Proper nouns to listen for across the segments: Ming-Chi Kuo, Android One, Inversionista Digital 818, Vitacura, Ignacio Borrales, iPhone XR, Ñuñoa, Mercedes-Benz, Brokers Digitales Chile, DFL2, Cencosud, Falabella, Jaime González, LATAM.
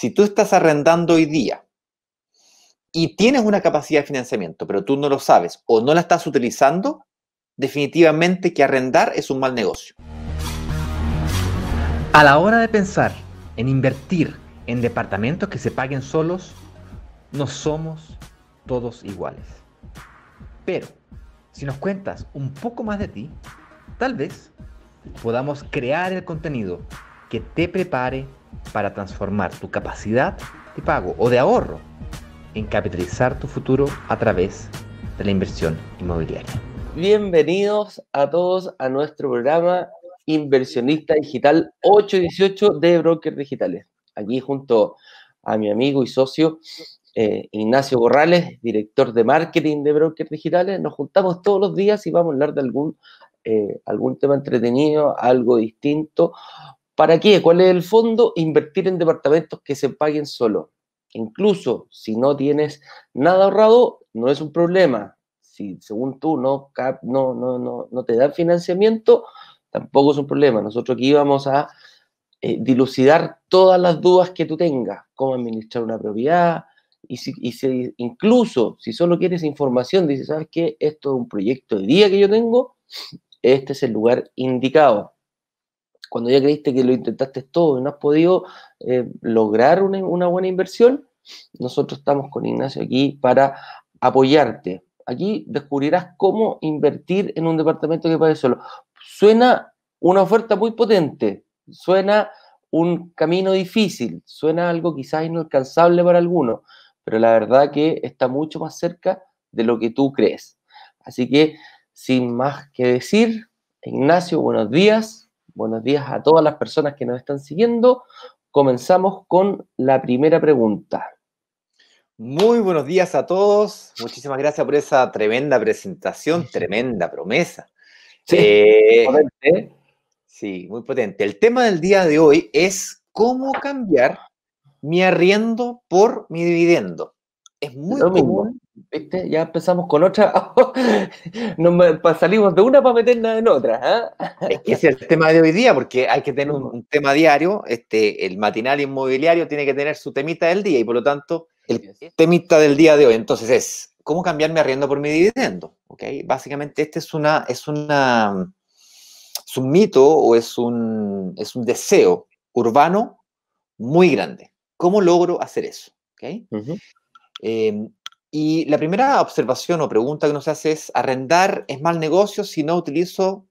Si tú estás arrendando hoy día y tienes una capacidad de financiamiento, pero tú no lo sabes o no la estás utilizando, definitivamente que arrendar es un mal negocio. A la hora de pensar en invertir en departamentos que se paguen solos, no somos todos iguales. Pero si nos cuentas un poco más de ti, tal vez podamos crear el contenido que te prepare para transformar tu capacidad de pago o de ahorro en capitalizar tu futuro a través de la inversión inmobiliaria. Bienvenidos a todos a nuestro programa Inversionista Digital 818 de Brokers Digitales. Aquí junto a mi amigo y socio Ignacio Borrales, director de marketing de Brokers Digitales, nos juntamos todos los días y vamos a hablar de algún tema entretenido, algo distinto. ¿Para qué? ¿Cuál es el fondo? Invertir en departamentos que se paguen solo. Incluso si no tienes nada ahorrado, no es un problema. Si según tú no te dan financiamiento, tampoco es un problema. Nosotros aquí vamos a dilucidar todas las dudas que tú tengas. Cómo administrar una propiedad. Incluso si solo quieres información, dices, ¿sabes qué? Esto es un proyecto de día que yo tengo. Este es el lugar indicado. Cuando ya creíste que lo intentaste todo y no has podido lograr una buena inversión, nosotros estamos con Ignacio aquí para apoyarte. Aquí descubrirás cómo invertir en un departamento que pague solo. Suena una oferta muy potente, suena un camino difícil, suena algo quizás inalcanzable para algunos, pero la verdad que está mucho más cerca de lo que tú crees. Así que, sin más que decir, Ignacio, buenos días. Buenos días a todas las personas que nos están siguiendo. Comenzamos con la primera pregunta. Muy buenos días a todos. Muchísimas gracias por esa tremenda presentación, tremenda promesa. Sí, potente. Sí, muy potente. El tema del día de hoy es cómo cambiar mi arriendo por mi dividendo. Es muy común. ¿Viste? Ya empezamos con otra. Salimos de una para meternos en otra. ¿Eh? Es que ese es el tema de hoy día, porque hay que tener un tema diario. El matinal inmobiliario tiene que tener su temita del día y, por lo tanto, el temita del día de hoy. Entonces, es cómo cambiar mi arriendo por mi dividendo. ¿Okay? Básicamente, este es un mito o es un deseo urbano muy grande. ¿Cómo logro hacer eso? ¿Okay? Uh-huh. Y la primera observación o pregunta que nos hace es: ¿arrendar es mal negocio si no utilizo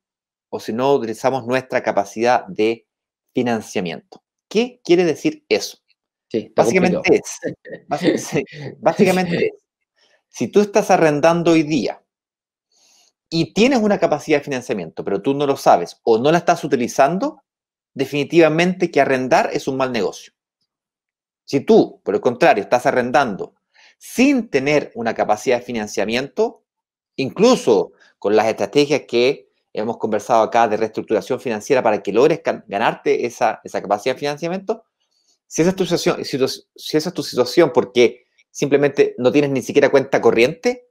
o si no utilizamos nuestra capacidad de financiamiento? ¿Qué quiere decir eso? Sí, básicamente es, si tú estás arrendando hoy día y tienes una capacidad de financiamiento, pero tú no lo sabes o no la estás utilizando, definitivamente que arrendar es un mal negocio. Si tú, por el contrario, estás arrendando sin tener una capacidad de financiamiento, incluso con las estrategias que hemos conversado acá de reestructuración financiera para que logres ganarte esa capacidad de financiamiento, si esa es tu situación porque simplemente no tienes ni siquiera cuenta corriente,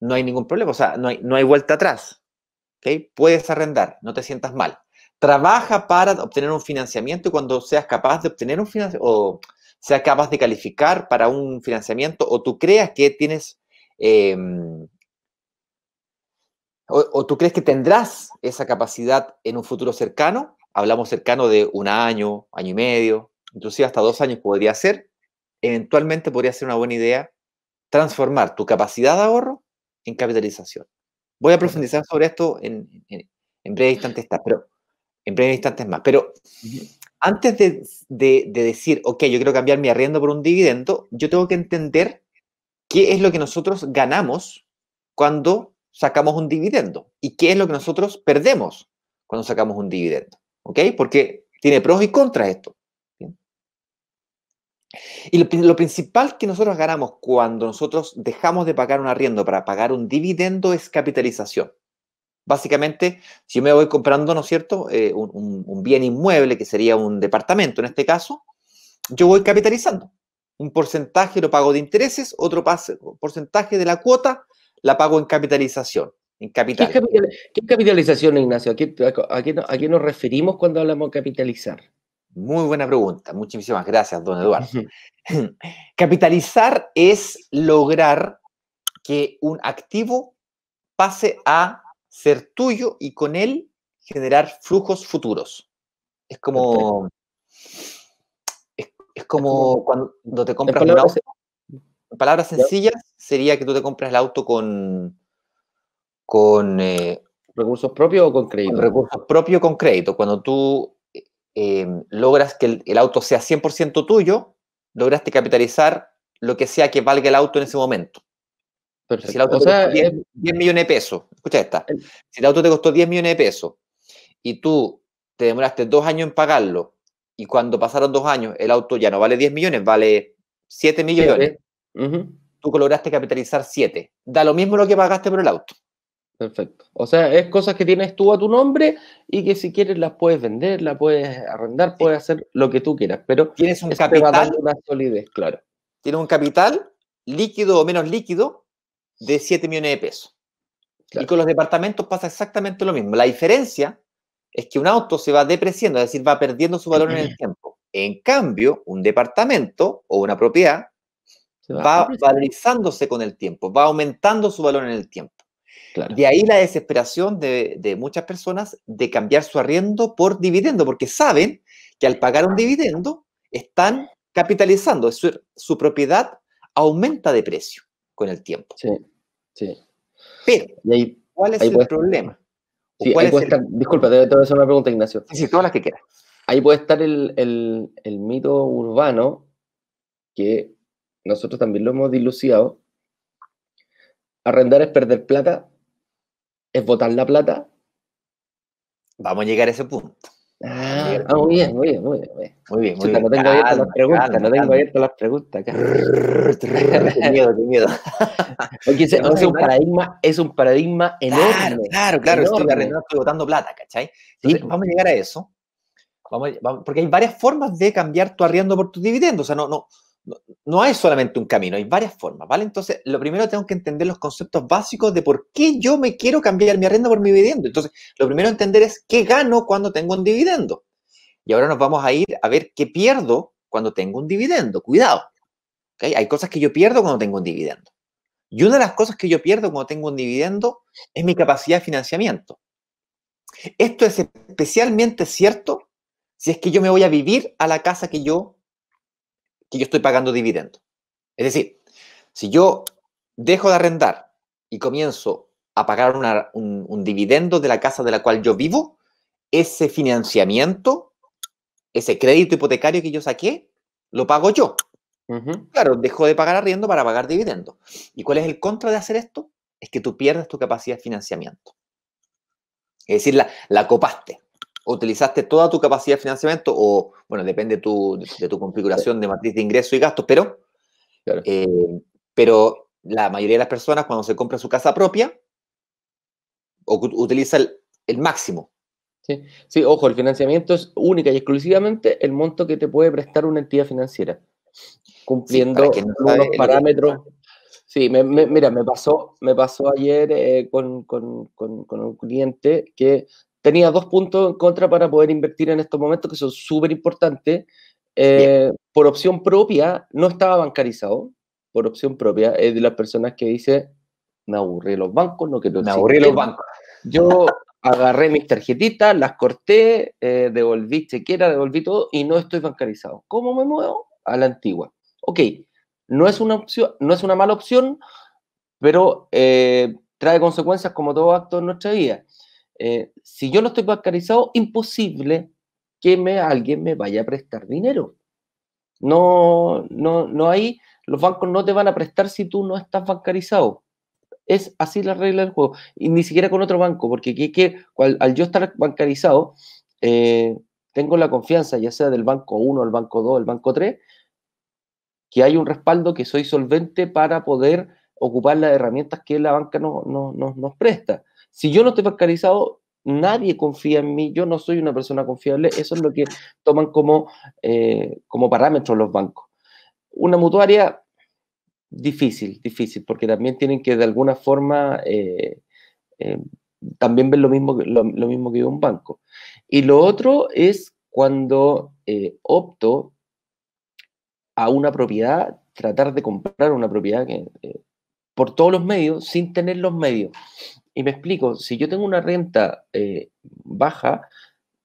no hay ningún problema, o sea, no hay vuelta atrás. ¿Okay? Puedes arrendar, no te sientas mal. Trabaja para obtener un financiamiento y cuando seas capaz de obtener un financiamiento, sea capaz de calificar para un financiamiento o tú creas que tienes o tú crees que tendrás esa capacidad en un futuro cercano, hablamos cercano de un año, año y medio, inclusive hasta 2 años podría ser, eventualmente podría ser una buena idea transformar tu capacidad de ahorro en capitalización. Voy a profundizar sobre esto en breves instantes más, pero antes de decir, ok, yo quiero cambiar mi arriendo por un dividendo, yo tengo que entender qué es lo que nosotros ganamos cuando sacamos un dividendo y qué es lo que nosotros perdemos cuando sacamos un dividendo, ¿ok? Porque tiene pros y contras esto. ¿Bien? Y lo principal que nosotros ganamos cuando nosotros dejamos de pagar un arriendo para pagar un dividendo es capitalización. Básicamente, si yo me voy comprando, ¿no es cierto?, un bien inmueble, que sería un departamento en este caso, yo voy capitalizando. Un porcentaje lo pago de intereses, otro porcentaje de la cuota la pago en capitalización, en capital. ¿Qué es capitalización, Ignacio? ¿A qué nos referimos cuando hablamos de capitalizar? Muy buena pregunta. Muchísimas gracias, don Eduardo. Capitalizar es lograr que un activo pase a ser tuyo y con él generar flujos futuros. Es como... Es como cuando te compras un auto. En palabras sencillas, sería que tú te compras el auto con recursos propios o con crédito. Con recursos propios con crédito. Cuando tú logras que el auto sea 100% tuyo, lograste capitalizar lo que sea que valga el auto en ese momento. Perfecto. Si el auto te costó 10 millones de pesos, escucha esta. Si el auto te costó 10 millones de pesos y tú te demoraste 2 años en pagarlo, y cuando pasaron 2 años, el auto ya no vale 10 millones, vale 7 millones. Tú lograste capitalizar 7. Da lo mismo lo que pagaste por el auto. Perfecto. O sea, es cosas que tienes tú a tu nombre y que si quieres las puedes vender, las puedes arrendar, puedes hacer lo que tú quieras. Pero tienes un capital, una solidez, claro. Tienes un capital líquido o menos líquido de 7 millones de pesos. Claro. Y con los departamentos pasa exactamente lo mismo. La diferencia es que un auto se va depreciando, es decir, va perdiendo su valor en el tiempo. En cambio, un departamento o una propiedad va valorizándose con el tiempo, va aumentando su valor en el tiempo. Claro. De ahí la desesperación de muchas personas de cambiar su arriendo por dividendo, porque saben que al pagar un dividendo están capitalizando, es decir, su propiedad aumenta de precio con el tiempo. Sí, sí. Pero, ¿cuál es el problema? Sí, ahí puede estar, disculpa, te voy a hacer una pregunta, Ignacio. Sí, todas las que quieras. Ahí puede estar el mito urbano, que nosotros también lo hemos dilucidado. Arrendar es perder plata, es botar la plata. Vamos a llegar a ese punto. Muy bien, muy bien, muy bien. Muy bien, muy bien. No tengo abiertas las preguntas, no tengo abiertas las preguntas. Qué miedo, qué miedo. Es un paradigma enorme. Claro, claro, estoy arrendando, estoy botando plata, ¿cachai? Entonces, vamos a llegar a eso. Porque hay varias formas de cambiar tu arriendo por tus dividendos. O sea, no hay solamente un camino, hay varias formas, ¿vale? Entonces, lo primero tengo que entender los conceptos básicos de por qué yo me quiero cambiar mi arriendo por mi dividendo. Entonces, lo primero entender es qué gano cuando tengo un dividendo. Y ahora nos vamos a ir a ver qué pierdo cuando tengo un dividendo. Cuidado, ¿okay? Hay cosas que yo pierdo cuando tengo un dividendo. Y una de las cosas que yo pierdo cuando tengo un dividendo es mi capacidad de financiamiento. Esto es especialmente cierto si es que yo me voy a vivir a la casa que yo estoy pagando dividendo. Es decir, si yo dejo de arrendar y comienzo a pagar un dividendo de la casa de la cual yo vivo, ese financiamiento, ese crédito hipotecario que yo saqué, lo pago yo. Claro, dejo de pagar arriendo para pagar dividendo. ¿Y cuál es el contra de hacer esto? Es que tú pierdes tu capacidad de financiamiento. Es decir, la copaste. Utilizaste toda tu capacidad de financiamiento o, bueno, depende de tu configuración de matriz de ingresos y gastos, pero, claro. Pero la mayoría de las personas cuando se compra su casa propia utiliza el máximo. Sí. Sí, ojo, el financiamiento es única y exclusivamente el monto que te puede prestar una entidad financiera, cumpliendo sí, unos parámetros. Sí, mira, me pasó ayer con un cliente que... Tenía 2 puntos en contra para poder invertir en estos momentos, que son súper importantes. Por opción propia, no estaba bancarizado. Por opción propia, es de las personas que dice, me aburrí los bancos, no quiero. Me aburrí los bancos. Yo agarré mis tarjetitas, las corté, devolví chequera, devolví todo, y no estoy bancarizado. ¿Cómo me muevo? A la antigua. Ok, no es una opción, no es una mala opción, pero trae consecuencias como todo acto en nuestra vida. Si yo no estoy bancarizado, imposible que alguien me vaya a prestar dinero. No hay... Los bancos no te van a prestar si tú no estás bancarizado. Es así la regla del juego. Y ni siquiera con otro banco, porque al yo estar bancarizado, tengo la confianza, ya sea del banco 1, el banco 2, el banco 3, que hay un respaldo, que soy solvente para poder ocupar las herramientas que la banca nos presta. Si yo no estoy bancarizado, nadie confía en mí, yo no soy una persona confiable. Eso es lo que toman como parámetro los bancos. Una mutuaria, difícil, porque también tienen que de alguna forma también ver lo mismo que un banco. Y lo otro es cuando opto a una propiedad, tratar de comprar una propiedad que, por todos los medios, sin tener los medios. Y me explico, si yo tengo una renta baja,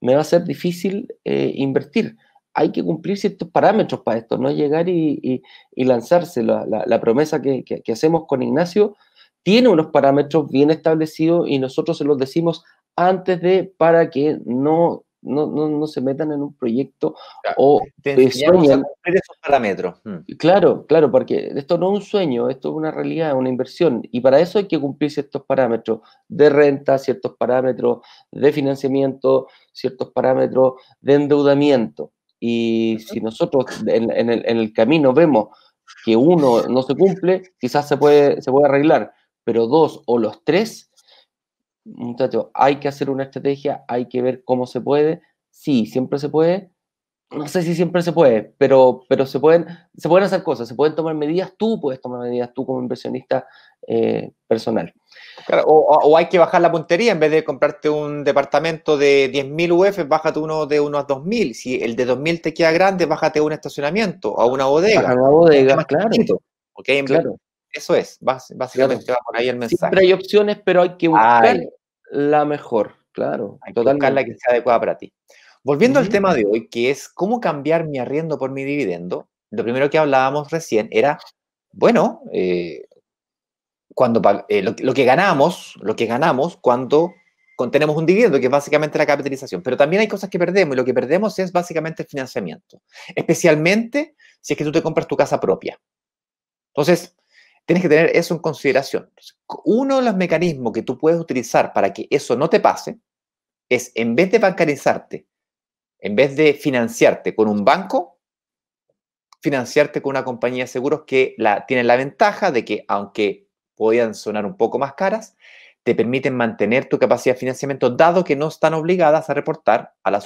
me va a ser difícil invertir. Hay que cumplir ciertos parámetros para esto, no llegar y lanzarse. La promesa que hacemos con Ignacio tiene unos parámetros bien establecidos y nosotros se los decimos antes de, para que no se metan en un proyecto, claro, o sueñan. Esos parámetros. Claro, claro, porque esto no es un sueño, esto es una realidad, una inversión, y para eso hay que cumplir ciertos parámetros de renta, ciertos parámetros de financiamiento, ciertos parámetros de endeudamiento. Y si nosotros en el camino vemos que uno no se cumple, quizás se puede arreglar, pero dos o los tres, muchachos, hay que hacer una estrategia, hay que ver cómo se puede. Sí, siempre se puede. No sé si siempre se puede, pero se pueden hacer cosas, se pueden tomar medidas. Tú puedes tomar medidas, tú como inversionista personal. Claro, o hay que bajar la puntería. En vez de comprarte un departamento de 10.000 UF, bájate uno de unos 2.000. Si el de 2.000 te queda grande, bájate a un estacionamiento, a una bodega. A una bodega, claro. ¿Okay? Claro. Eso es, básicamente claro. Va por ahí el mensaje. Siempre hay opciones, pero hay que buscar la mejor, claro. Hay que buscar la que sea adecuada para ti. Volviendo al tema de hoy, que es cómo cambiar mi arriendo por mi dividendo, lo primero que hablábamos recién era, bueno, lo que ganamos cuando tenemos un dividendo, que es básicamente la capitalización. Pero también hay cosas que perdemos, y lo que perdemos es básicamente el financiamiento. Especialmente si es que tú te compras tu casa propia. Entonces, tienes que tener eso en consideración. Entonces, uno de los mecanismos que tú puedes utilizar para que eso no te pase es, en vez de bancarizarte, en vez de financiarte con un banco, financiarte con una compañía de seguros que tienen la ventaja de que, aunque podían sonar un poco más caras, te permiten mantener tu capacidad de financiamiento, dado que no están obligadas a reportar al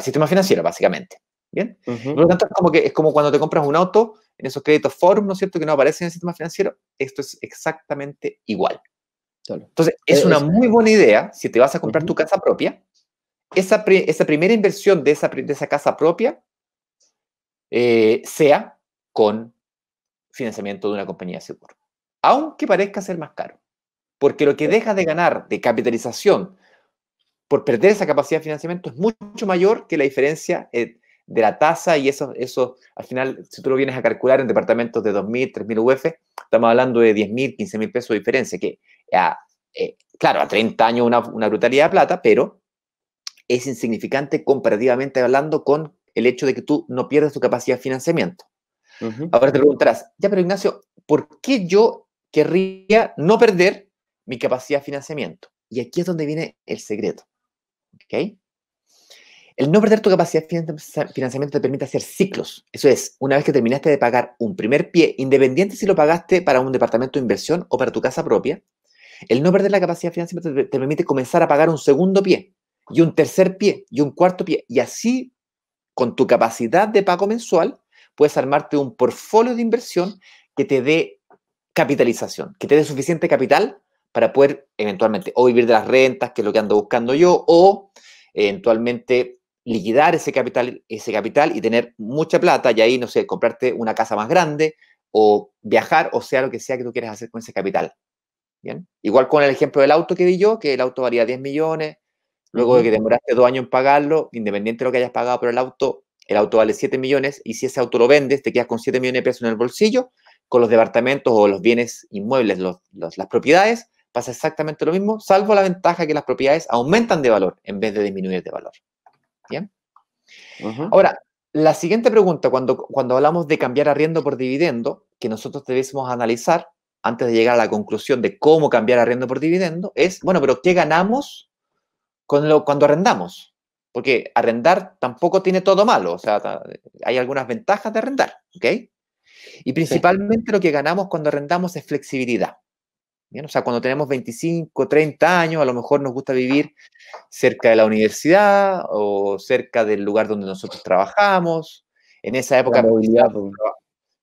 sistema financiero, básicamente. ¿Bien? Por lo tanto, es como cuando te compras un auto en esos créditos Forum, ¿no es cierto?, que no aparecen en el sistema financiero. Esto es exactamente igual. Entonces, es una muy buena idea, si te vas a comprar tu casa propia, esa primera inversión de esa casa propia sea con financiamiento de una compañía de seguro. Aunque parezca ser más caro. Porque lo que dejas de ganar de capitalización por perder esa capacidad de financiamiento es mucho mayor que la diferencia de la tasa, y eso, al final, si tú lo vienes a calcular en departamentos de 2.000, 3.000 UF, estamos hablando de 10.000, 15.000 pesos de diferencia, que claro, a 30 años una brutalidad de plata, pero es insignificante comparativamente hablando con el hecho de que tú no pierdas tu capacidad de financiamiento. Ahora te preguntarás, ya, pero Ignacio, ¿por qué yo querría no perder mi capacidad de financiamiento? Y aquí es donde viene el secreto. ¿Ok? El no perder tu capacidad de financiamiento te permite hacer ciclos. Eso es, una vez que terminaste de pagar un primer pie, independiente si lo pagaste para un departamento de inversión o para tu casa propia, el no perder la capacidad de financiamiento te permite comenzar a pagar un segundo pie, y un tercer pie, y un cuarto pie. Y así, con tu capacidad de pago mensual, puedes armarte un portfolio de inversión que te dé capitalización, que te dé suficiente capital para poder eventualmente o vivir de las rentas, que es lo que ando buscando yo, o eventualmente liquidar ese capital y tener mucha plata, y ahí, no sé, comprarte una casa más grande, o viajar, o sea, lo que sea que tú quieras hacer con ese capital. ¿Bien? Igual con el ejemplo del auto que vi yo, que el auto valía 10 millones, luego de que demoraste 2 años en pagarlo, independiente de lo que hayas pagado, pero el auto vale 7 millones, y si ese auto lo vendes, te quedas con 7 millones de pesos en el bolsillo. Con los departamentos o los bienes inmuebles, las propiedades, pasa exactamente lo mismo, salvo la ventaja que las propiedades aumentan de valor en vez de disminuir de valor. ¿Bien? Ahora, la siguiente pregunta, cuando hablamos de cambiar arriendo por dividendo, que nosotros debiésemos analizar antes de llegar a la conclusión de cómo cambiar arriendo por dividendo, es, bueno, pero ¿qué ganamos cuando arrendamos? Porque arrendar tampoco tiene todo malo, o sea, hay algunas ventajas de arrendar, ¿ok? Y principalmente lo que ganamos cuando arrendamos es flexibilidad. Bien, o sea, cuando tenemos 25, 30 años, a lo mejor nos gusta vivir cerca de la universidad o cerca del lugar donde nosotros trabajamos. En esa época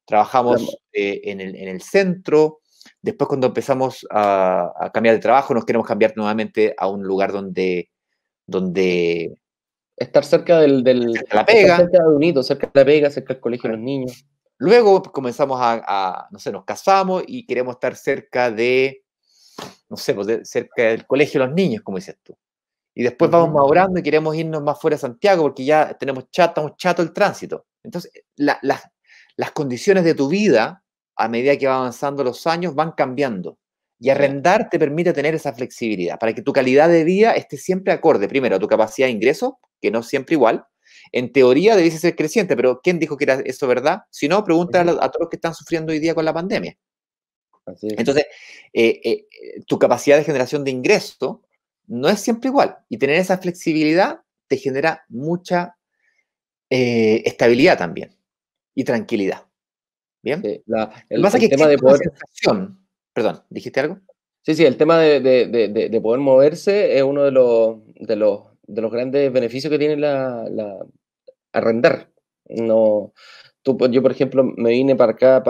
trabajamos en el centro. Después, cuando empezamos a cambiar de trabajo, nos queremos cambiar nuevamente a un lugar donde estar cerca de la pega, cerca de un hito, cerca de la pega, cerca del colegio de los niños. Luego comenzamos a no sé, nos casamos y queremos estar cerca de, no sé, cerca del colegio de los niños, como dices tú. Y después vamos madurando y queremos irnos más fuera de Santiago porque ya tenemos estamos chato el tránsito. Entonces, las condiciones de tu vida, a medida que van avanzando los años, van cambiando. Y arrendar te permite tener esa flexibilidad para que tu calidad de vida esté siempre acorde, primero, a tu capacidad de ingreso, que no es siempre igual. En teoría debiese ser creciente, pero ¿quién dijo que era eso verdad? Si no, pregunta a todos los que están sufriendo hoy día con la pandemia. Así es. Entonces, tu capacidad de generación de ingreso no es siempre igual. Y tener esa flexibilidad te genera mucha estabilidad también y tranquilidad. ¿Bien? Sí, el tema de poder... Perdón, ¿dijiste algo? Sí, sí, el tema de poder moverse es uno de los grandes beneficios que tiene arrendar. No, yo, por ejemplo, me vine para acá,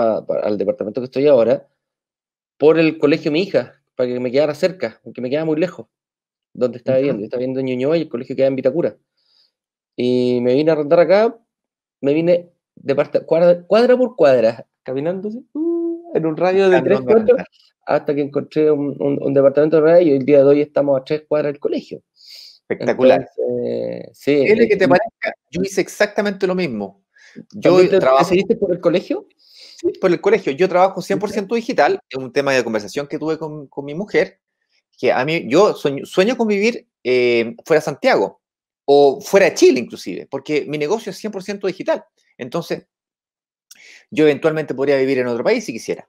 al departamento que estoy ahora, por el colegio de mi hija, para que me quedara cerca, porque me quedaba muy lejos, donde estaba viviendo. Estaba viviendo en Ñuñoa y el colegio queda en Vitacura. Y me vine a arrendar acá, me vine de cuadra por cuadra, caminando así, en un radio de 3 cuadras, hasta que encontré un departamento de radio y el día de hoy estamos a 3 cuadras del colegio. Espectacular. Entonces, sí. ¿Es lo que te parezca? Yo hice exactamente lo mismo. ¿Decidiste por el colegio? Sí, por el colegio. Yo trabajo 100% digital. Es un tema de conversación que tuve con mi mujer, que a mí, yo sueño con vivir fuera de Santiago, o fuera de Chile inclusive, porque mi negocio es 100% digital. Entonces, yo eventualmente podría vivir en otro país si quisiera.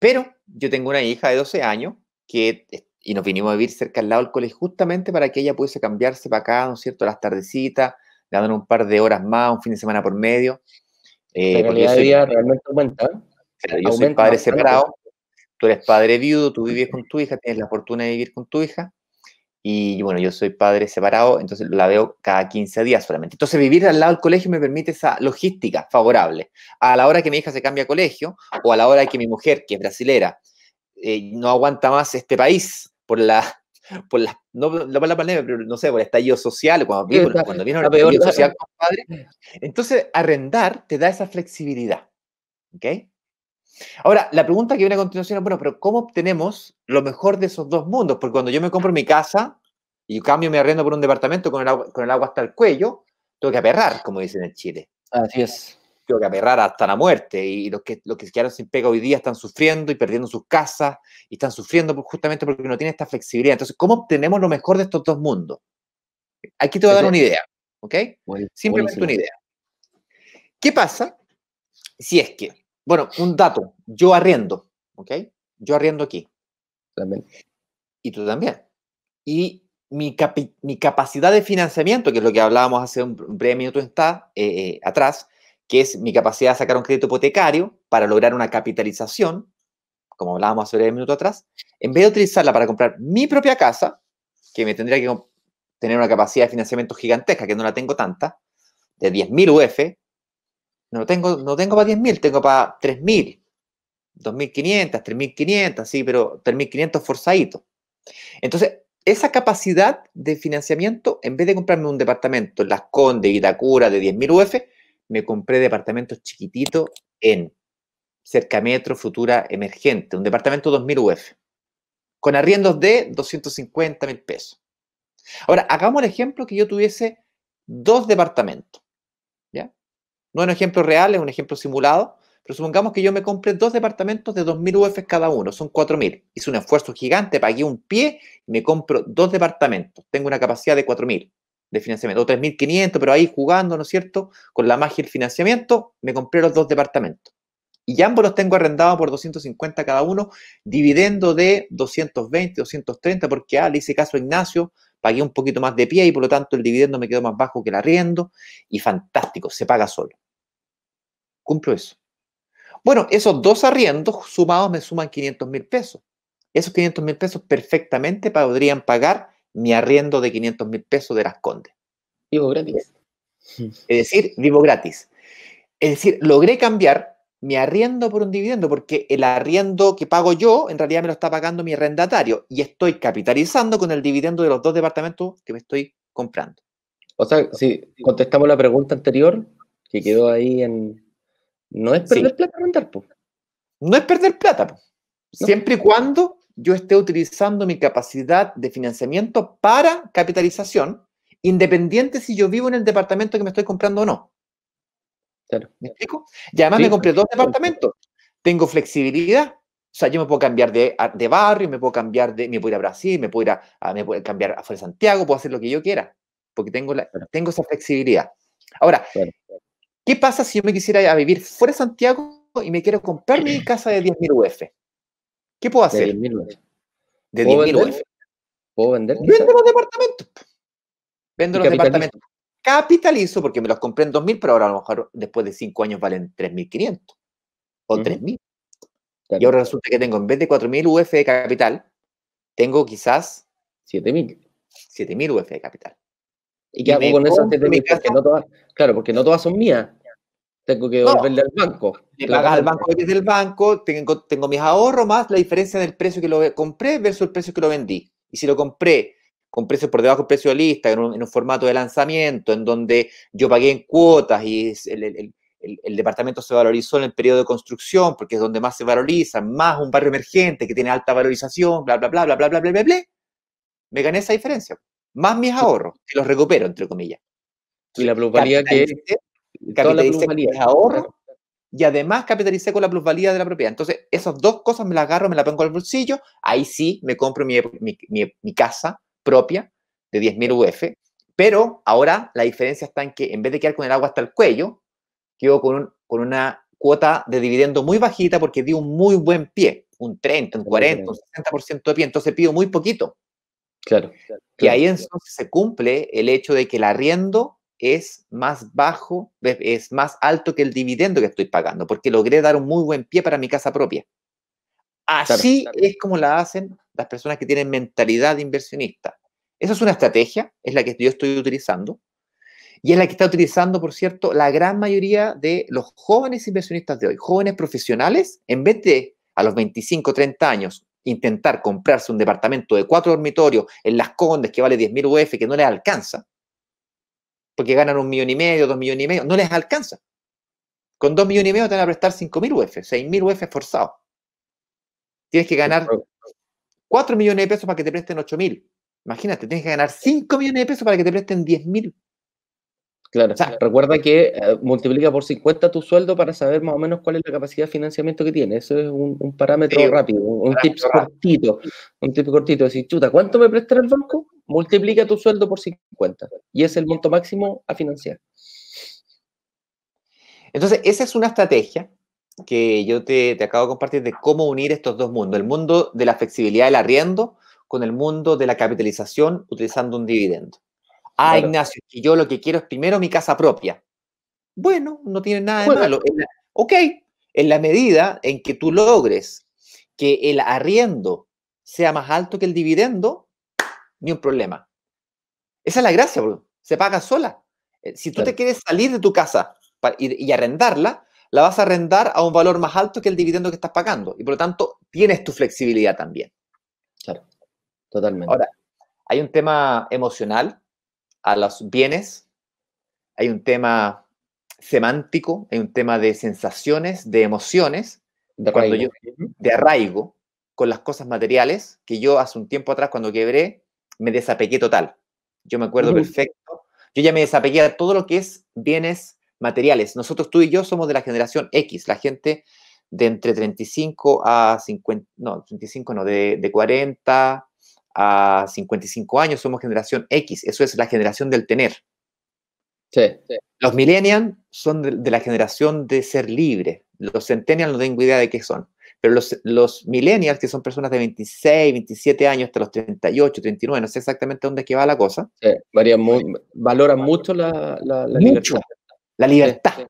Pero yo tengo una hija de 12 años que... Y nos vinimos a vivir cerca al lado del colegio justamente para que ella pudiese cambiarse para acá, ¿no es cierto?, las tardecitas, dando un par de horas más, un fin de semana por medio. La calidad de vida realmente aumenta. Yo soy padre separado, tú eres padre viudo, tú vives con tu hija, tienes la fortuna de vivir con tu hija. Y bueno, yo soy padre separado, entonces la veo cada 15 días solamente. Entonces vivir al lado del colegio me permite esa logística favorable. A la hora que mi hija se cambia a colegio, o a la hora que mi mujer, que es brasilera, no aguanta más este país, no por la pandemia, pero no sé, por el estallido social, cuando viene un estallido social, compadre. Entonces, arrendar te da esa flexibilidad. ¿Okay? Ahora, la pregunta que viene a continuación es, bueno, pero ¿cómo obtenemos lo mejor de esos dos mundos? Porque cuando yo me compro mi casa y cambio mi arrendo por un departamento con el agua hasta el cuello, tengo que aperrar, como dicen en Chile. Así es. Tengo que aperrar hasta la muerte, y los que se quedaron sin pega hoy día están sufriendo y perdiendo sus casas, y están sufriendo justamente porque no tienen esta flexibilidad. Entonces, ¿cómo obtenemos lo mejor de estos dos mundos? Aquí te voy a dar una idea, ¿ok? Simplemente una idea. ¿Qué pasa si es que, bueno, un dato, yo arrendo, ¿ok? Yo arrendo aquí. También. Y tú también. Y mi capacidad de financiamiento, que es lo que hablábamos hace un breve minuto atrás, que es mi capacidad de sacar un crédito hipotecario para lograr una capitalización, como hablábamos hace un minuto atrás, en vez de utilizarla para comprar mi propia casa, que me tendría que tener una capacidad de financiamiento gigantesca, que no la tengo tanta, de 10.000 UF, no tengo para 10.000, tengo para 3.000, 2.500, 3.500, sí, pero 3.500 forzadito. Entonces, esa capacidad de financiamiento, en vez de comprarme un departamento en Las Condes, Itacura, de 10.000 UF, me compré departamentos chiquititos en Cercametro, Futura, Emergente, un departamento 2.000 UF, con arriendos de 250.000 pesos. Ahora, hagamos el ejemplo que yo tuviese 2 departamentos, ¿ya? No es un ejemplo real, es un ejemplo simulado, pero supongamos que yo me compré 2 departamentos de 2.000 UF cada uno, son 4.000. Hice un esfuerzo gigante, pagué un pie, y me compro 2 departamentos, tengo una capacidad de 4.000. de financiamiento, o 3.500, pero ahí jugando, ¿no es cierto?, con la magia del financiamiento, me compré los 2 departamentos. Y ya ambos los tengo arrendados por 250 cada uno, dividendo de 220, 230, porque le hice caso a Ignacio, pagué un poquito más de pie y por lo tanto el dividendo me quedó más bajo que el arriendo, y fantástico, se paga solo. Cumplo eso. Bueno, esos 2 arriendos sumados me suman 500.000 pesos. Esos 500.000 pesos perfectamente podrían pagar mi arriendo de 500.000 pesos de Las Condes. Vivo gratis. Es decir, vivo gratis. Es decir, logré cambiar mi arriendo por un dividendo, porque el arriendo que pago yo, en realidad me lo está pagando mi arrendatario, y estoy capitalizando con el dividendo de los 2 departamentos que me estoy comprando. O sea, si contestamos la pregunta anterior, que quedó ahí en... No es perder plata rentar, po. No es perder plata, po. No. Siempre y cuando yo esté utilizando mi capacidad de financiamiento para capitalización, independiente si yo vivo en el departamento que me estoy comprando o no. Claro. ¿Me explico? Y además me compré dos departamentos. Tengo flexibilidad. O sea, yo me puedo cambiar de barrio, me puedo cambiar de... Me puedo ir a Brasil, me puedo ir me puedo cambiar afuera de Santiago, puedo hacer lo que yo quiera. Porque tengo, tengo esa flexibilidad. Ahora, claro. ¿Qué pasa si yo me quisiera ir a vivir fuera de Santiago y me quiero comprar mi casa de 10.000 UF? ¿Qué puedo hacer? De 10.000 UF. De 10.000 UF. ¿Puedo vender? Vendo los departamentos. Vendo los departamentos. Capitalizo porque me los compré en 2.000, pero ahora a lo mejor después de 5 años valen 3.500 o 3.000. Claro. Y ahora resulta que tengo, en vez de 4.000 UF de capital, tengo quizás 7.000. 7.000 UF de capital. ¿Y qué hago con esas 7.000? Porque no todas, claro, porque no todas son mías. Tengo que devolverle al banco. Le pagas al banco desde el banco, tengo mis ahorros más la diferencia del precio que lo compré versus el precio que lo vendí. Y si lo compré con precios por debajo del precio de lista, en un formato de lanzamiento, en donde yo pagué en cuotas y el departamento se valorizó en el periodo de construcción, porque es donde más se valoriza, más un barrio emergente que tiene alta valorización, bla, bla, bla, bla, bla, bla, bla, bla, bla, me gané esa diferencia. Más mis ahorros, que los recupero, entre comillas. Y la plusvalía que es... Capitalicé con mis ahorros y además capitalicé con la plusvalía de la propiedad. Entonces, esas dos cosas me las agarro, me las pongo al bolsillo, ahí sí me compro mi casa propia de 10.000 UF, pero ahora la diferencia está en que en vez de quedar con el agua hasta el cuello, quedo con una cuota de dividendo muy bajita porque di un muy buen pie, un 30, un 40, un 60% de pie, entonces pido muy poquito. Claro. Y ahí entonces se cumple el hecho de que el arriendo es más bajo, es más alto que el dividendo que estoy pagando, porque logré dar un muy buen pie para mi casa propia. Así es como la hacen las personas que tienen mentalidad de inversionista. Esa es una estrategia, es la que yo estoy utilizando, y es la que está utilizando, por cierto, la gran mayoría de los jóvenes inversionistas de hoy, jóvenes profesionales, en vez de a los 25, 30 años, intentar comprarse un departamento de 4 dormitorios en Las Condes que vale 10.000 UF, que no les alcanza, porque ganan 1.5 millones, 2.5 millones, no les alcanza. Con 2.5 millones te van a prestar 5.000 UF, 6.000 UF forzados. Tienes que ganar 4 millones de pesos para que te presten 8.000. Imagínate, tienes que ganar 5 millones de pesos para que te presten 10.000. Claro, o sea, recuerda que multiplica por 50 tu sueldo para saber más o menos cuál es la capacidad de financiamiento que tienes. Eso es un parámetro rápido, un tip cortito. Un tip cortito, decir, chuta, ¿cuánto me prestará el banco? Multiplica tu sueldo por 50 y es el monto máximo a financiar. Entonces, esa es una estrategia que yo te acabo de compartir de cómo unir estos dos mundos, el mundo de la flexibilidad del arriendo con el mundo de la capitalización utilizando un dividendo. Ah, claro. Ignacio, que yo lo que quiero es primero mi casa propia. Bueno, no tiene nada de malo. Ok, en la medida en que tú logres que el arriendo sea más alto que el dividendo, ni un problema. Esa es la gracia, bro. Se paga sola. Si tú te quieres salir de tu casa y arrendarla, la vas a arrendar a un valor más alto que el dividendo que estás pagando. Y por lo tanto, tienes tu flexibilidad también. Claro, totalmente. Ahora, hay un tema emocional a los bienes, hay un tema semántico, hay un tema de sensaciones, de emociones, de arraigo con las cosas materiales, que yo hace un tiempo atrás cuando quebré, me desapegué total. Yo me acuerdo perfecto. Yo ya me desapegué a todo lo que es bienes materiales. Nosotros, tú y yo, somos de la generación X, la gente de entre 35 a 50, no, 35 no, de 40... a 55 años somos generación X. Eso es la generación del tener. Sí. Los millennials son de la generación de ser libre. Los centennials no tengo idea de qué son. Pero los millennials, que son personas de 26, 27 años, hasta los 38, 39, no sé exactamente dónde es que va la cosa. Sí. Valoran mucho la libertad. La libertad. Sí.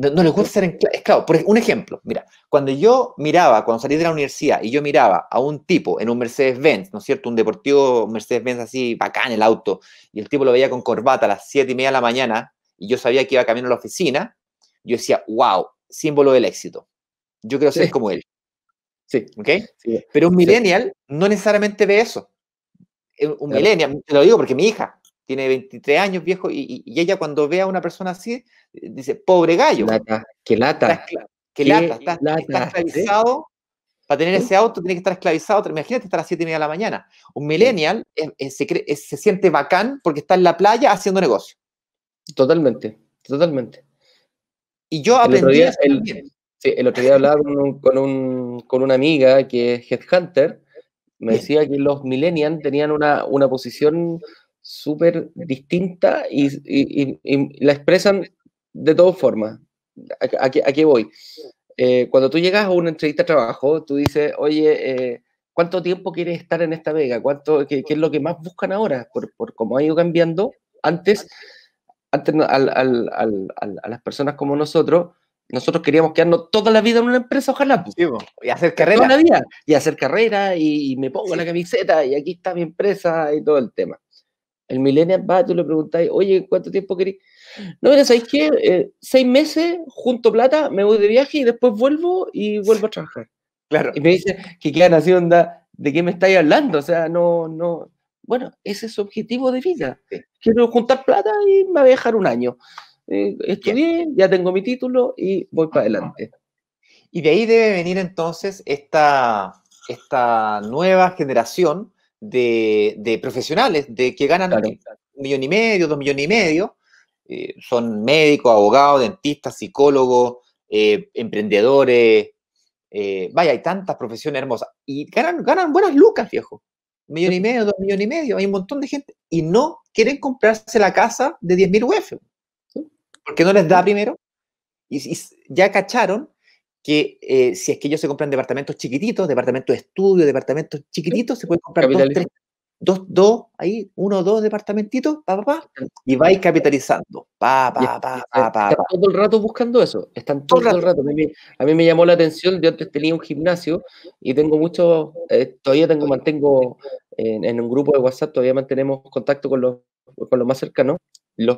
No les gusta ser esclavos. Por un ejemplo, mira, cuando salí de la universidad y yo miraba a un tipo en un Mercedes-Benz, ¿no es cierto? Un deportivo Mercedes-Benz así, bacán el auto, y el tipo lo veía con corbata a las 7:30 de la mañana, y yo sabía que iba camino a la oficina, yo decía, wow, símbolo del éxito. Yo quiero ser como él. Sí. ¿Ok? Sí. Pero un millennial no necesariamente ve eso. Un millennial, te lo digo porque mi hija, tiene 23 años, viejo, y ella cuando ve a una persona así, dice, pobre gallo. ¡Qué lata! ¡Qué lata! Está esclavizado, para tener ese auto tiene que estar esclavizado. Imagínate estar a las 7:30 de la mañana. Un millennial se siente bacán porque está en la playa haciendo negocio. Totalmente, totalmente. Y yo aprendí eso también. Sí, el otro día hablaba con una amiga que es headhunter, me decía que los millennials tenían una posición súper distinta y la expresan de todas formas. ¿A qué voy? Cuando tú llegas a una entrevista de trabajo, tú dices, oye, ¿cuánto tiempo quieres estar en esta vega? ¿Qué es lo que más buscan ahora? Por cómo ha ido cambiando. Antes a las personas como nosotros queríamos quedarnos toda la vida en una empresa, ojalá. Pues. Sí, y hacer carrera. Toda la vida. Y hacer carrera, y me pongo la camiseta, y aquí está mi empresa, y todo el tema. El millennial va, tú le preguntás, oye, ¿cuánto tiempo querés? No, mira, ¿sabes qué? 6 meses, junto plata, me voy de viaje, y después vuelvo a trabajar. Claro. Y me dice, que quedan así, onda, ¿de qué me estáis hablando? O sea, no... Bueno, ese es su objetivo de vida. Quiero juntar plata y me voy a dejar un año. Estudié, ya tengo mi título y voy para adelante. Y de ahí debe venir entonces esta nueva generación de profesionales que ganan claro. 1,5 millones, 2,5 millones. Son médicos, abogados, dentistas, psicólogos, emprendedores. Vaya, hay tantas profesiones hermosas. Y ganan buenas lucas, viejo. 1,5 millones, 2,5 millones. Hay un montón de gente. Y no quieren comprarse la casa de 10.000 UF. Porque no les da primero. Y ya cacharon que si es que ellos se compran departamentos chiquititos, departamentos de estudio, departamentos chiquititos, se pueden comprar 1 o 2 departamentitos, y vais capitalizando. Están todo el rato buscando eso. Están todo el rato. A mí me llamó la atención, yo antes tenía un gimnasio y tengo muchos, mantengo en un grupo de WhatsApp, todavía mantenemos contacto con los más cercanos.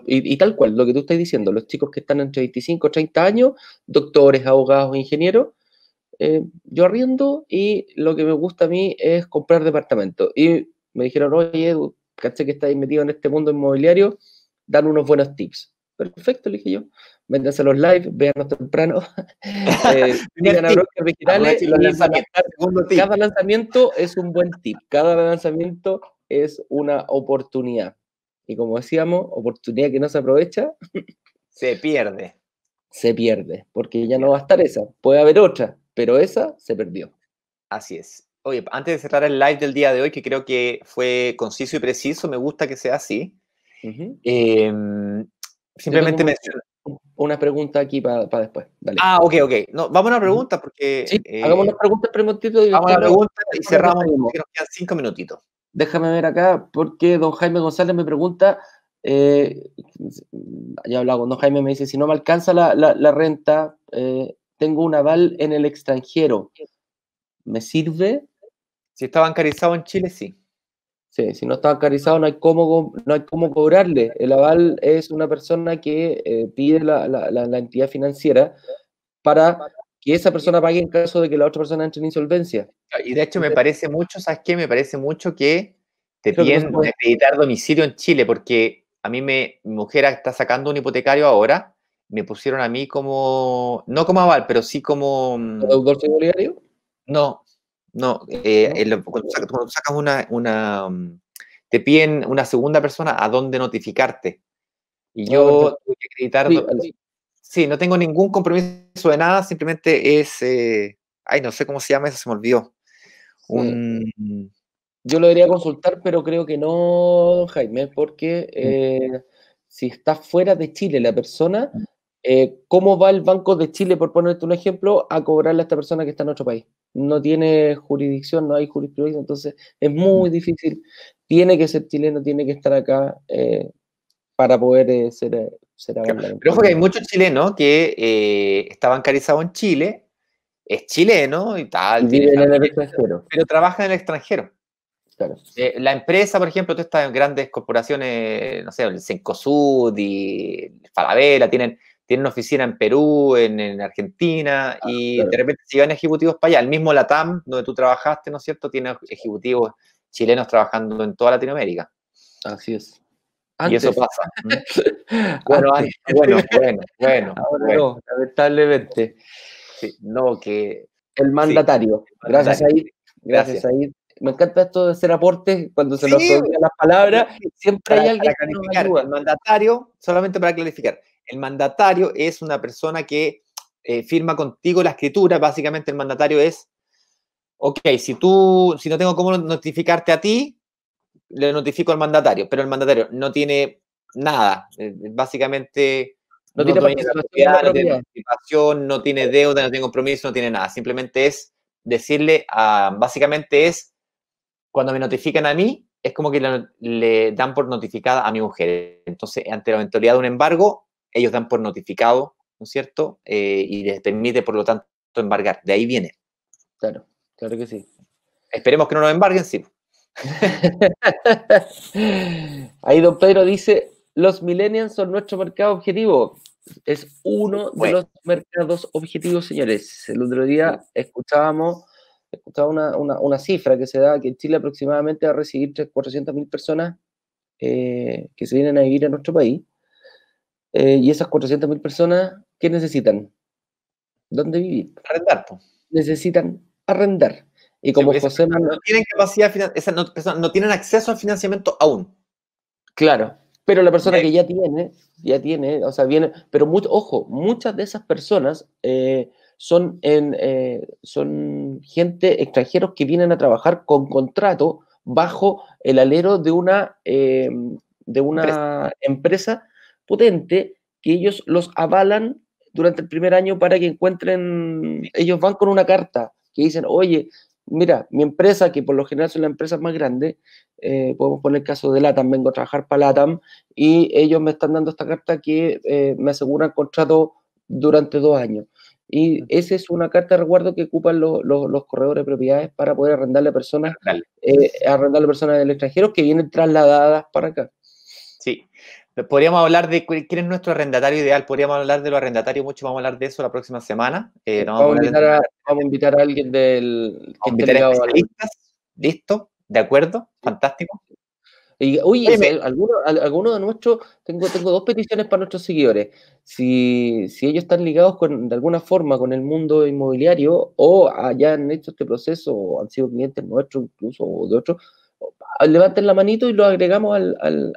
Y tal cual, lo que tú estás diciendo, los chicos que están entre 25 y 30 años, doctores, abogados, ingenieros, yo arriendo y lo que me gusta a mí es comprar departamentos. Y me dijeron, oye, Edu, caché que estáis metido en este mundo inmobiliario, dan unos buenos tips. Perfecto, le dije yo. Vénganse a los live, véanos temprano, vengan a Brokers Digitales. Cada lanzamiento es un buen tip, cada lanzamiento es una oportunidad. Y como decíamos, oportunidad que no se aprovecha, se pierde. Se pierde, porque ya no va a estar esa. Puede haber otra, pero esa se perdió. Así es. Oye, antes de cerrar el live del día de hoy, que creo que fue conciso y preciso, me gusta que sea así. Simplemente menciono. Una pregunta aquí para después. Dale. Ah, ok. No, vamos a una pregunta, porque... Sí, hagamos unas preguntas primotito. Vamos a una pregunta y cerramos, que nos quedan 5 minutitos. Déjame ver acá, porque don Jaime González me pregunta, ya hablaba con don Jaime, me dice, si no me alcanza la renta, tengo un aval en el extranjero, ¿me sirve? Si está bancarizado en Chile, sí. Sí, si no está bancarizado no hay cómo cobrarle. El aval es una persona que pide la entidad financiera para... que esa persona pague en caso de que la otra persona entre en insolvencia. Y de hecho me parece mucho, ¿sabes qué? Me parece mucho que te piden acreditar domicilio en Chile, porque a mí mi mujer está sacando un hipotecario ahora, me pusieron a mí como, no como aval, pero sí como... ¿Deudor solidario? No. Cuando sacas te piden una segunda persona a dónde notificarte. Y yo tuve que acreditar... Sí, no tengo ningún compromiso de nada, simplemente es... no sé cómo se llama eso, se me olvidó. Yo lo debería consultar, pero creo que no, don Jaime, porque si está fuera de Chile la persona, ¿cómo va el Banco de Chile, por ponerte un ejemplo, a cobrarle a esta persona que está en otro país? No tiene jurisdicción, no hay jurisprudencia, entonces es muy difícil. Tiene que ser chileno, tiene que estar acá para poder ser... Pero ojo que hay muchos chilenos que está bancarizado en Chile, es chileno y tal, pero trabaja en el extranjero. Claro. La empresa, por ejemplo, todas estas grandes corporaciones, no sé, el Cencosud y Falabella, tienen oficina en Perú, en Argentina, de repente se llevan ejecutivos para allá. El mismo LATAM, donde tú trabajaste, ¿no es cierto?, tiene ejecutivos chilenos trabajando en toda Latinoamérica. Así es. Antes. Y eso pasa. Bueno. No, lamentablemente. Sí, no, que... El mandatario. Sí, el mandatario. Gracias, Aid. Gracias, Aid. Me encanta esto de hacer aportes cuando se nos olvidan las palabras. Siempre hay alguien que nos ayuda. El mandatario, solamente para clarificar, el mandatario es una persona que firma contigo la escritura. Básicamente el mandatario es, ok, si no tengo cómo notificarte a ti, le notifico al mandatario, pero el mandatario no tiene nada. Básicamente... No tiene participación, no tiene deuda, no tiene compromiso, no tiene nada. Simplemente es decirle, básicamente es, cuando me notifican a mí, es como que le dan por notificada a mi mujer. Entonces, ante la eventualidad de un embargo, ellos dan por notificado, ¿no es cierto? Y les permite, por lo tanto, embargar. De ahí viene. Claro, claro que sí. Esperemos que no nos embarguen, sí. Ahí don Pedro dice... Los millennials son nuestro mercado objetivo. Es uno de los mercados objetivos, señores. El otro día escuchaba una cifra que se da que en Chile aproximadamente va a recibir 400.000 personas que se vienen a vivir a nuestro país. Y esas 400.000 personas, ¿qué necesitan? ¿Dónde vivir? Arrendar. Necesitan arrendar. Y como José Manuel... No tienen capacidad financiera, no tienen acceso al financiamiento aún. Claro. Pero la persona que ya tiene, o sea, viene, pero ojo, muchas de esas personas son gente extranjeros que vienen a trabajar con contrato bajo el alero de una empresa potente que ellos los avalan durante el primer año para que encuentren, ellos van con una carta que dicen, oye, mira, mi empresa, que por lo general son las empresas más grandes, podemos poner el caso de LATAM, vengo a trabajar para LATAM, y ellos me están dando esta carta que me aseguran contrato durante 2 años. Y esa es una carta de resguardo que ocupan los corredores de propiedades para poder arrendarle a personas, del extranjero que vienen trasladadas para acá. Sí. Podríamos hablar de quién es nuestro arrendatario ideal, podríamos hablar de los arrendatarios mucho, vamos a hablar de eso la próxima semana. Vamos a invitar a alguien del... Especialistas, listo, de acuerdo, fantástico. Y, oye, alguno de nuestros, tengo 2 peticiones para nuestros seguidores. Si ellos están ligados de alguna forma con el mundo inmobiliario o hayan hecho este proceso o han sido clientes nuestros incluso o de otros, levanten la manito y lo agregamos al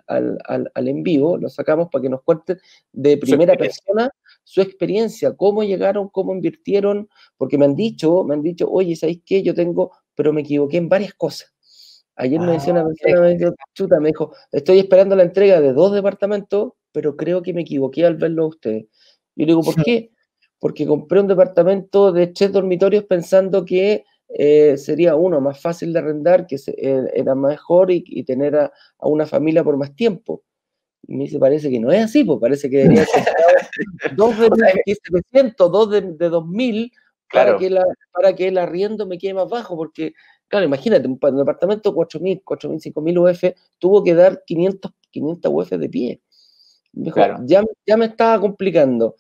en vivo, lo sacamos para que nos cuenten de primera persona su experiencia, cómo llegaron, cómo invirtieron, porque me han dicho, oye, ¿sabéis qué? Yo tengo, pero me equivoqué en varias cosas. Ayer me decía una persona, me dijo, estoy esperando la entrega de 2 departamentos, pero creo que me equivoqué al verlo a ustedes. Yo le digo, ¿por qué? Porque compré un departamento de 3 dormitorios pensando que sería uno más fácil de arrendar, que era mejor y tener a una familia por más tiempo. Y me dice, parece que no es así, pues parece que debería ser 2 de 1.700, 2 de 2.000, claro, para que el arriendo me quede más bajo, porque, claro, imagínate, un departamento 4.000, 5.000 UF, tuvo que dar 500 UF de pie. Me dijo, claro, ya me estaba complicando.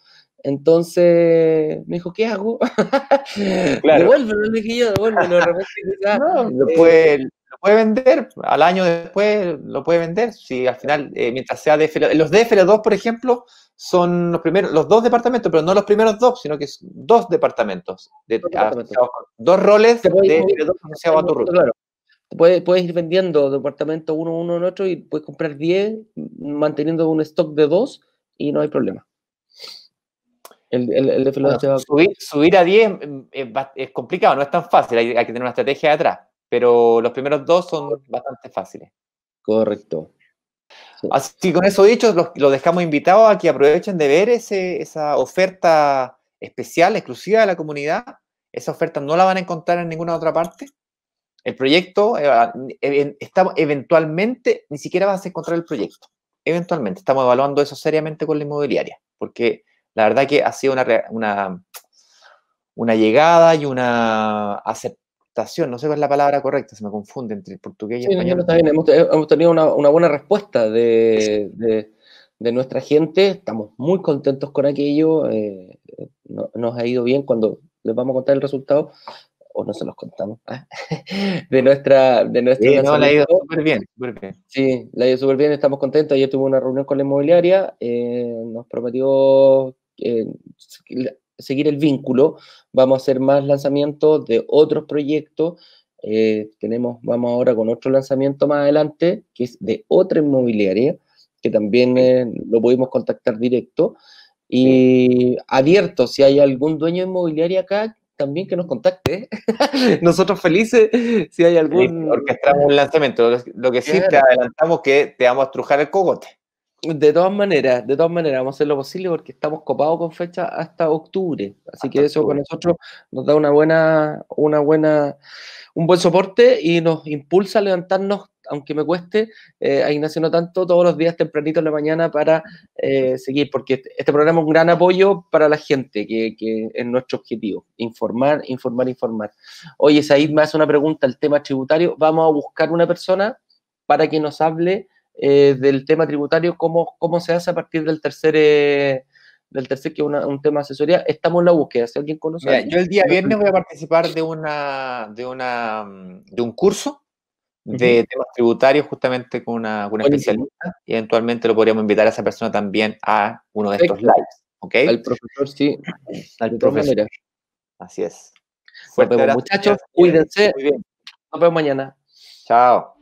Entonces, me dijo, ¿qué hago? Claro. Devuélvelo, le dije yo, devuélvelo. De repente, quizás, lo puede vender, al año después lo puede vender, si al final, mientras sea DFL2. Los DFL2, por ejemplo, son los 2 departamentos, pero no los primeros 2, sino que es 2 departamentos. 2 roles de DFL2 asociados a tu rol. Claro. Puedes ir vendiendo departamento uno en otro y puedes comprar 10, manteniendo un stock de 2 y no hay problema. El bueno, subir a 10 es complicado, no es tan fácil, hay que tener una estrategia de atrás, pero los primeros 2 son bastante fáciles. Correcto. Sí. Así que con eso dicho, los dejamos invitados a que aprovechen de ver esa oferta especial, exclusiva de la comunidad. Esa oferta no la van a encontrar en ninguna otra parte. El proyecto, eventualmente, ni siquiera vas a encontrar el proyecto. Eventualmente, estamos evaluando eso seriamente con la inmobiliaria, porque... La verdad que ha sido una llegada y una aceptación. No sé cuál es la palabra correcta, se me confunde entre el portugués y el español. No, está bien. Hemos tenido una buena respuesta de nuestra gente. Estamos muy contentos con aquello. Nos ha ido bien cuando les vamos a contar el resultado. o no se los contamos, de nuestra no, la ha ido súper bien, Sí, la ha ido súper bien, estamos contentos. Ayer tuve una reunión con la inmobiliaria, nos prometió seguir el vínculo. Vamos a hacer más lanzamientos de otros proyectos. Vamos ahora con otro lanzamiento más adelante, que es de otra inmobiliaria, que también lo pudimos contactar directo. Y abierto, si hay algún dueño inmobiliario acá, también que nos contacte. Nosotros felices, si hay algún... Sí, orquestamos un lanzamiento. Lo que sí, te adelantamos que te vamos a estrujar el cogote. De todas maneras, vamos a hacer lo posible porque estamos copados con fecha hasta octubre. Así que eso con nosotros nos da un buen soporte y nos impulsa a levantarnos, aunque me cueste, a Ignacio no tanto, todos los días tempranito en la mañana para seguir, porque este programa es un gran apoyo para la gente, que es nuestro objetivo, informar. Oye, Said me hace una pregunta, el tema tributario, vamos a buscar una persona para que nos hable del tema tributario, cómo se hace a partir del tercer... que es un tema de asesoría. Estamos en la búsqueda, si alguien conoce. Mira, yo el día viernes voy a participar de un curso de temas tributarios, justamente con una especialista, y eventualmente lo podríamos invitar a esa persona también a uno de estos lives, ¿ok? Al profesor, sí, al profesor. Así es. Fuerte abrazo, muchachos, cuídense. Nos vemos mañana. Chao.